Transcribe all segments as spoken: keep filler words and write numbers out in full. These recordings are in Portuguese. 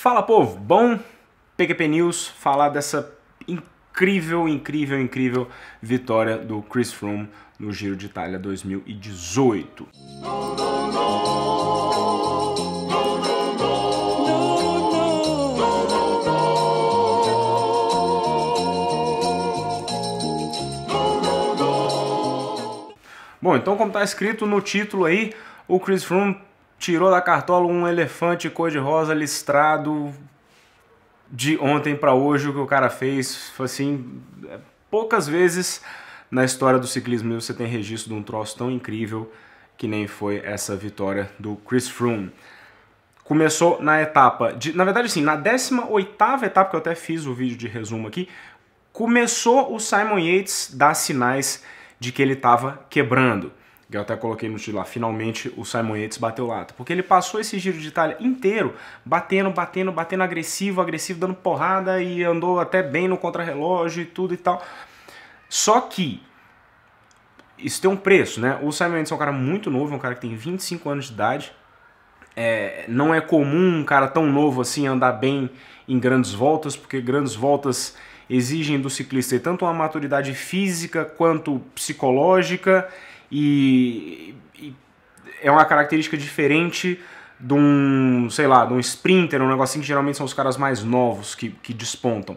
Fala, povo! Bom, P Q P News, falar dessa incrível, incrível, incrível vitória do Chris Froome no Giro d'Itália dois mil e dezoito. Bom, então como está escrito no título aí, o Chris Froome tirou da cartola um elefante cor-de-rosa listrado de ontem para hoje. O que o cara fez, assim, poucas vezes na história do ciclismo você tem registro de um troço tão incrível que nem foi essa vitória do Chris Froome. Começou na etapa, de, na verdade sim, na décima oitava etapa, que eu até fiz o vídeo de resumo aqui, começou o Simon Yates dar sinais de que ele estava quebrando. Eu até coloquei no título lá, finalmente o Simon Yates bateu lata. Porque ele passou esse Giro d'Itália inteiro batendo, batendo, batendo agressivo, agressivo, dando porrada, e andou até bem no contrarrelógio e tudo e tal. Só que isso tem um preço, né? O Simon Yates é um cara muito novo, é um cara que tem vinte e cinco anos de idade. É, não é comum um cara tão novo assim andar bem em grandes voltas, porque grandes voltas exigem do ciclista tanto uma maturidade física quanto psicológica, E, e é uma característica diferente de um, sei lá, de um sprinter, um negocinho que geralmente são os caras mais novos que, que despontam.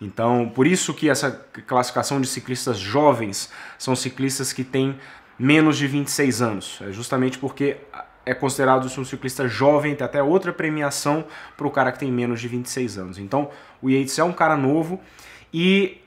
Então, por isso que essa classificação de ciclistas jovens são ciclistas que têm menos de vinte e seis anos. É justamente porque é considerado um ciclista jovem, tem até outra premiação para o cara que tem menos de vinte e seis anos. Então, o Yates é um cara novo e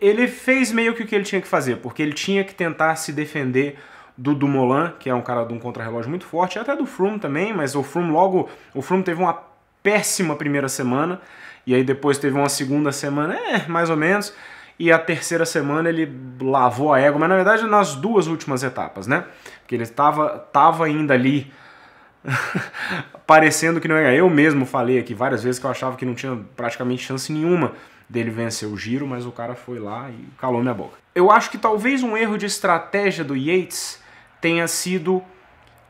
ele fez meio que o que ele tinha que fazer, porque ele tinha que tentar se defender do Dumoulin, que é um cara de um contrarrelógio muito forte, até do Froome também, mas o Froome logo... O Froome teve uma péssima primeira semana, e aí depois teve uma segunda semana, é, mais ou menos, e a terceira semana ele lavou a égua, mas na verdade nas duas últimas etapas, né? Porque ele estava tava ainda ali... parecendo que não é. Eu mesmo falei aqui várias vezes que eu achava que não tinha praticamente chance nenhuma dele vencer o Giro, mas o cara foi lá e calou minha boca. Eu acho que talvez um erro de estratégia do Yates tenha sido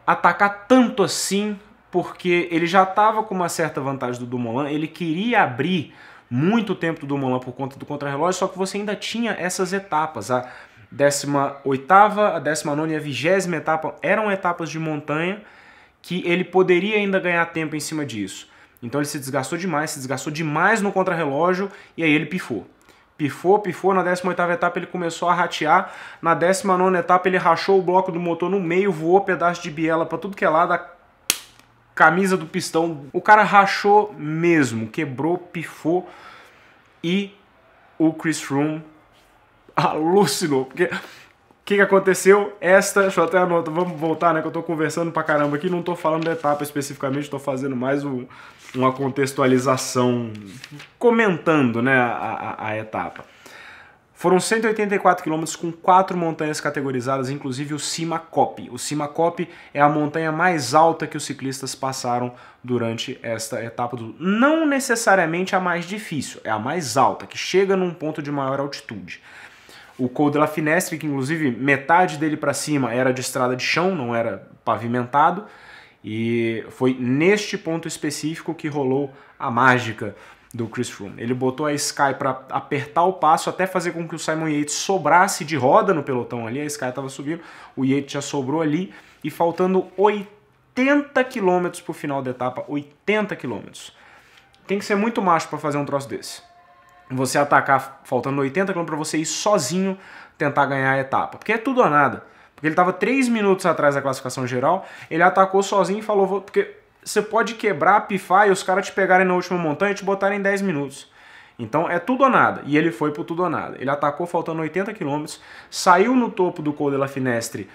atacar tanto assim, porque ele já estava com uma certa vantagem do Dumoulin, ele queria abrir muito tempo do Dumoulin por conta do contrarrelógio, só que você ainda tinha essas etapas, a décima oitava, a décima nona e a vigésima etapa eram etapas de montanha, que ele poderia ainda ganhar tempo em cima disso. Então ele se desgastou demais, se desgastou demais no contrarrelógio, e aí ele pifou. Pifou, pifou, na décima oitava etapa ele começou a ratear, na décima nona etapa ele rachou o bloco do motor no meio, voou pedaço de biela para tudo que é lado, a camisa do pistão. O cara rachou mesmo, quebrou, pifou, e o Chris Froome alucinou, porque... O que, que aconteceu? Esta, deixa eu até anotar, vamos voltar, né, que eu tô conversando pra caramba aqui, não tô falando da etapa especificamente, tô fazendo mais um, uma contextualização, comentando, né, a, a, a etapa. Foram cento e oitenta e quatro quilômetros com quatro montanhas categorizadas, inclusive o Cima Coppi. O Cima Coppi é a montanha mais alta que os ciclistas passaram durante esta etapa, do... não necessariamente a mais difícil, é a mais alta, que chega num ponto de maior altitude. O Colle delle Finestre, que inclusive metade dele para cima era de estrada de chão, não era pavimentado, e foi neste ponto específico que rolou a mágica do Chris Froome. Ele botou a Sky para apertar o passo, até fazer com que o Simon Yates sobrasse de roda no pelotão ali, a Sky estava subindo, o Yates já sobrou ali, e faltando oitenta quilômetros para o final da etapa, oitenta quilômetros. Tem que ser muito macho para fazer um troço desse. Você atacar faltando oitenta quilômetros para você ir sozinho tentar ganhar a etapa. Porque é tudo ou nada. Porque ele estava três minutos atrás da classificação geral, ele atacou sozinho e falou... Porque você pode quebrar, pifar e os caras te pegarem na última montanha e te botarem em dez minutos. Então é tudo ou nada. E ele foi pro tudo ou nada. Ele atacou faltando oitenta quilômetros, saiu no topo do Colle delle Finestre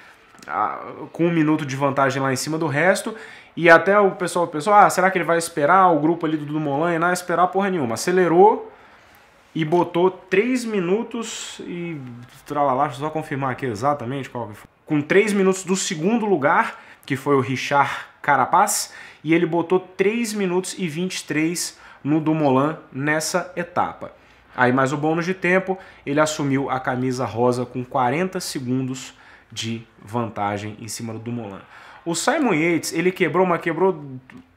com um minuto de vantagem lá em cima do resto, e até o pessoal pensou, ah, será que ele vai esperar o grupo ali do Dumoulin? Não, esperar porra nenhuma. Acelerou... E botou três minutos e... Tralalá, deixa eu só confirmar aqui exatamente qual que foi. Com três minutos do segundo lugar, que foi o Richard Carapaz, e ele botou três minutos e vinte e três no Dumoulin nessa etapa. Aí mais o bônus de tempo, ele assumiu a camisa rosa com quarenta segundos de vantagem em cima do Dumoulin. O Simon Yates, ele quebrou, mas quebrou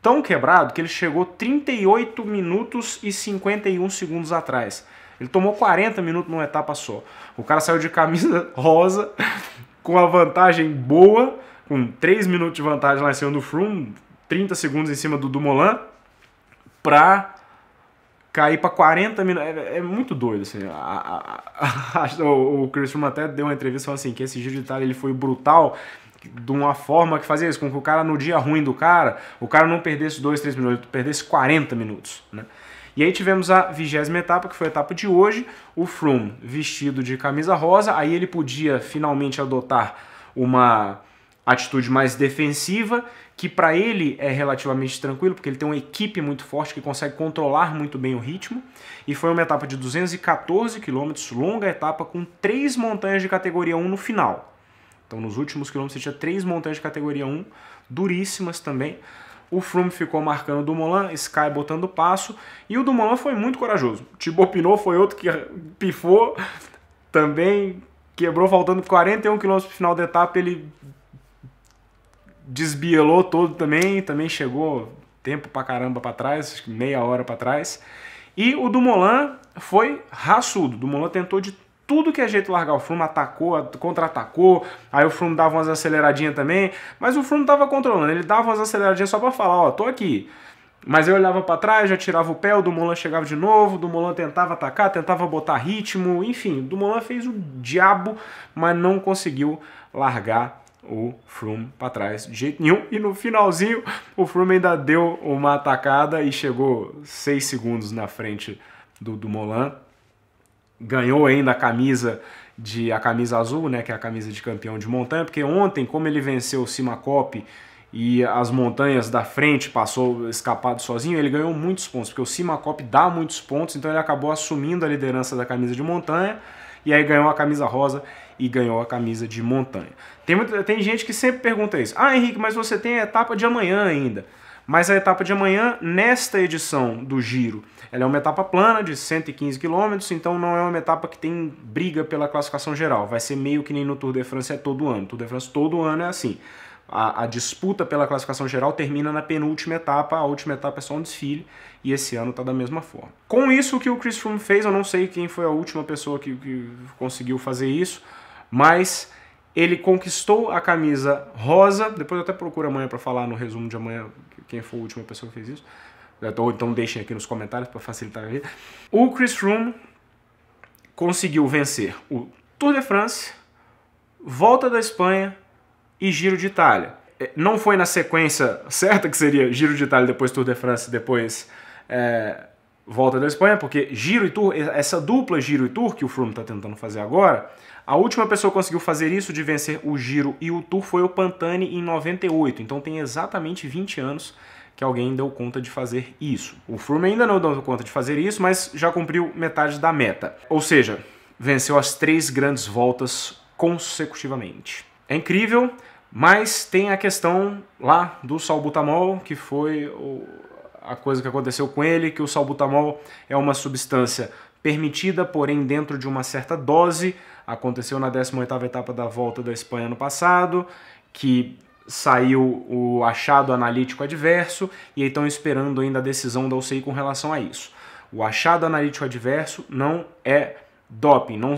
tão quebrado que ele chegou trinta e oito minutos e cinquenta e um segundos atrás. Ele tomou quarenta minutos numa etapa só. O cara saiu de camisa rosa, com a vantagem boa, com três minutos de vantagem lá em cima do Froome, trinta segundos em cima do Dumoulin, pra cair pra quarenta minutos. É, é muito doido, assim. A, a, a, o Chris Froome até deu uma entrevista falando assim, que esse Giro d'Itália ele foi brutal, de uma forma que fazia isso, com que o cara, no dia ruim do cara, o cara não perdesse dois, três minutos, perdesse quarenta minutos, né? E aí tivemos a vigésima etapa, que foi a etapa de hoje, o Froome vestido de camisa rosa, aí ele podia finalmente adotar uma atitude mais defensiva, que para ele é relativamente tranquilo, porque ele tem uma equipe muito forte que consegue controlar muito bem o ritmo, e foi uma etapa de duzentos e quatorze quilômetros, longa etapa, com três montanhas de categoria um no final. Então nos últimos quilômetros você tinha três montanhas de categoria um, duríssimas também. O Froome ficou marcando o Dumoulin, Sky botando o passo, e o Dumoulin foi muito corajoso. O Thibaut Pinot foi outro que pifou, também quebrou, faltando quarenta e um quilômetros para o final da etapa, ele desbielou todo também, também chegou tempo pra caramba para trás, acho que meia hora para trás. E o Dumoulin foi raçudo, o Dumoulin tentou de tudo que é jeito largar o Froome, atacou, contra-atacou, aí o Froome dava umas aceleradinhas também, mas o Froome tava controlando, ele dava umas aceleradinhas só pra falar, ó, tô aqui. Mas eu olhava pra trás, já tirava o pé, o Dumoulin chegava de novo, o Dumoulin tentava atacar, tentava botar ritmo, enfim, o Dumoulin fez o diabo, mas não conseguiu largar o Froome pra trás de jeito nenhum, e no finalzinho o Froome ainda deu uma atacada e chegou seis segundos na frente do Dumoulin. Ganhou ainda a camisa, de, a camisa azul, né, que é a camisa de campeão de montanha, porque ontem, como ele venceu o Cima Coppi e as montanhas da frente passou escapado sozinho, ele ganhou muitos pontos, porque o Cima Coppi dá muitos pontos, então ele acabou assumindo a liderança da camisa de montanha, e aí ganhou a camisa rosa e ganhou a camisa de montanha. Tem, muito, tem gente que sempre pergunta isso, ah, Henrique, mas você tem a etapa de amanhã ainda. Mas a etapa de amanhã, nesta edição do Giro, ela é uma etapa plana de cento e quinze quilômetros, então não é uma etapa que tem briga pela classificação geral. Vai ser meio que nem no Tour de France é todo ano. Tour de France todo ano é assim. A, a disputa pela classificação geral termina na penúltima etapa, a última etapa é só um desfile, e esse ano está da mesma forma. Com isso, o que o Chris Froome fez, eu não sei quem foi a última pessoa que, que conseguiu fazer isso, mas ele conquistou a camisa rosa, depois eu até procuro amanhã para falar no resumo de amanhã quem foi a última pessoa que fez isso, ou então deixem aqui nos comentários para facilitar a vida. O Chris Froome conseguiu vencer o Tour de France, Volta da Espanha e Giro d'Itália. Não foi na sequência certa, que seria Giro d'Itália, depois Tour de France, depois é, Volta da Espanha, porque Giro e Tour, essa dupla Giro e Tour que o Froome está tentando fazer agora, a última pessoa que conseguiu fazer isso de vencer o Giro e o Tour foi o Pantani em noventa e oito, então tem exatamente vinte anos que alguém deu conta de fazer isso. O Froome ainda não deu conta de fazer isso, mas já cumpriu metade da meta. Ou seja, venceu as três grandes voltas consecutivamente. É incrível, mas tem a questão lá do Salbutamol, que foi a coisa que aconteceu com ele, que o Salbutamol é uma substância permitida, porém dentro de uma certa dose. Aconteceu na décima oitava etapa da Volta da Espanha no passado, que saiu o achado analítico adverso, e aí estão esperando ainda a decisão da U C I com relação a isso. O achado analítico adverso não é doping, não,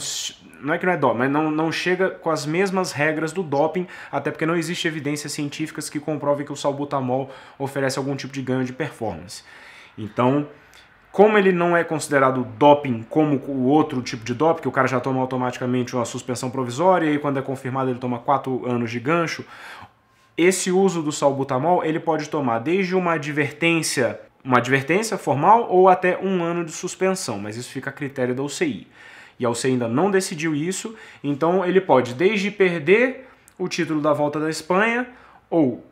não é que não é doping, mas não, não chega com as mesmas regras do doping, até porque não existe evidências científicas que comprovem que o salbutamol oferece algum tipo de ganho de performance. Então, como ele não é considerado doping como o outro tipo de doping, que o cara já toma automaticamente uma suspensão provisória e quando é confirmado ele toma quatro anos de gancho, esse uso do salbutamol ele pode tomar desde uma advertência, uma advertência formal ou até um ano de suspensão, mas isso fica a critério da U C I. E a U C I ainda não decidiu isso, então ele pode desde perder o título da Volta da Espanha ou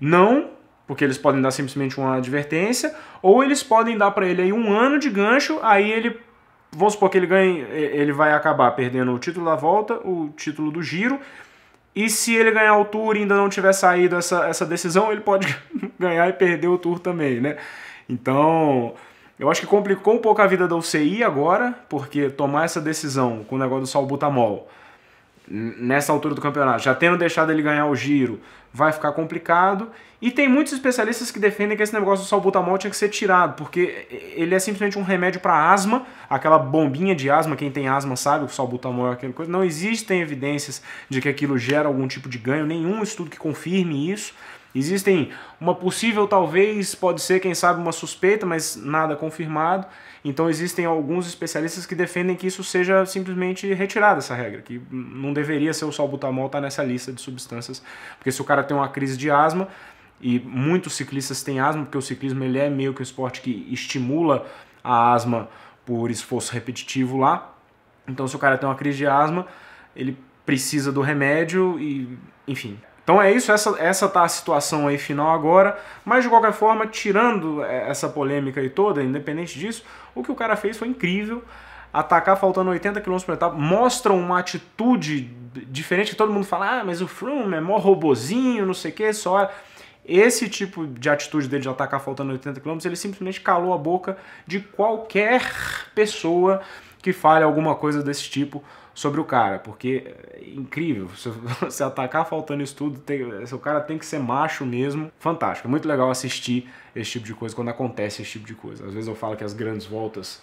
não, porque eles podem dar simplesmente uma advertência, ou eles podem dar para ele aí um ano de gancho, aí ele, vamos supor que ele ganhe, ele vai acabar perdendo o título da volta, o título do Giro, e se ele ganhar o Tour e ainda não tiver saído essa, essa decisão, ele pode ganhar e perder o Tour também, né? Então, eu acho que complicou um pouco a vida da U C I agora, porque tomar essa decisão com o negócio do salbutamol nessa altura do campeonato, já tendo deixado ele ganhar o Giro, vai ficar complicado. E tem muitos especialistas que defendem que esse negócio do salbutamol tinha que ser tirado, porque ele é simplesmente um remédio para asma, aquela bombinha de asma, quem tem asma sabe que o salbutamol é aquela coisa. Não existem evidências de que aquilo gera algum tipo de ganho, nenhum estudo que confirme isso. Existem uma possível, talvez, pode ser, quem sabe, uma suspeita, mas nada confirmado. Então existem alguns especialistas que defendem que isso seja simplesmente retirado, essa regra, que não deveria ser o salbutamol estar nessa lista de substâncias, porque se o cara tem uma crise de asma, e muitos ciclistas têm asma, porque o ciclismo ele é meio que um esporte que estimula a asma por esforço repetitivo lá, então se o cara tem uma crise de asma, ele precisa do remédio e, enfim... Então é isso, essa, essa tá a situação aí final agora, mas de qualquer forma, tirando essa polêmica aí toda, independente disso, o que o cara fez foi incrível, atacar faltando oitenta quilômetros por etapa, mostra uma atitude diferente, que todo mundo fala, ah, mas o Froome é mó robozinho, não sei o que, só... Esse tipo de atitude dele de atacar faltando oitenta quilômetros, ele simplesmente calou a boca de qualquer pessoa que fale alguma coisa desse tipo sobre o cara, porque é incrível, se, se atacar faltando isso tudo, tem, se o cara tem que ser macho mesmo, fantástico, é muito legal assistir esse tipo de coisa, quando acontece esse tipo de coisa. Às vezes eu falo que as grandes voltas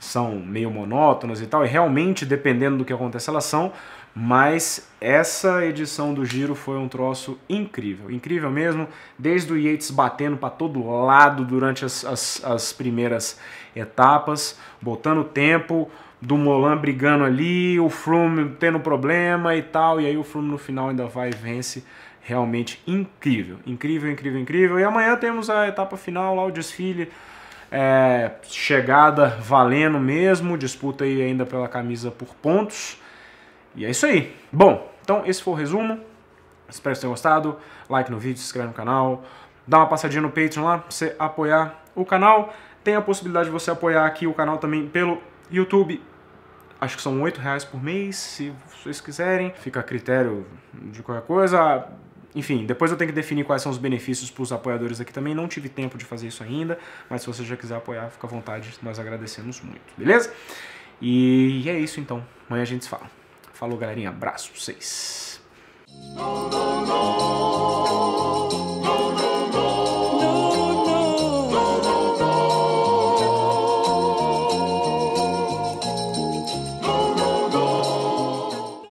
são meio monótonas e tal, e realmente, dependendo do que acontece, elas são, mas essa edição do Giro foi um troço incrível, incrível mesmo, desde o Yates batendo para todo lado durante as, as, as primeiras etapas, botando tempo, Dumoulin brigando ali, o Froome tendo problema e tal, e aí o Froome no final ainda vai e vence, realmente incrível, incrível, incrível, incrível, e amanhã temos a etapa final lá, o desfile, é, chegada valendo mesmo, disputa aí ainda pela camisa por pontos, e é isso aí. Bom, então esse foi o resumo, espero que vocês tenham gostado, like no vídeo, se inscreve no canal, dá uma passadinha no Patreon lá pra você apoiar o canal, tem a possibilidade de você apoiar aqui o canal também pelo YouTube, acho que são oito reais por mês, se vocês quiserem, fica a critério de qualquer coisa, enfim, depois eu tenho que definir quais são os benefícios para os apoiadores aqui também, não tive tempo de fazer isso ainda, mas se você já quiser apoiar, fica à vontade, nós agradecemos muito, beleza? E é isso então, amanhã a gente se fala. Falou galerinha, abraço pra vocês!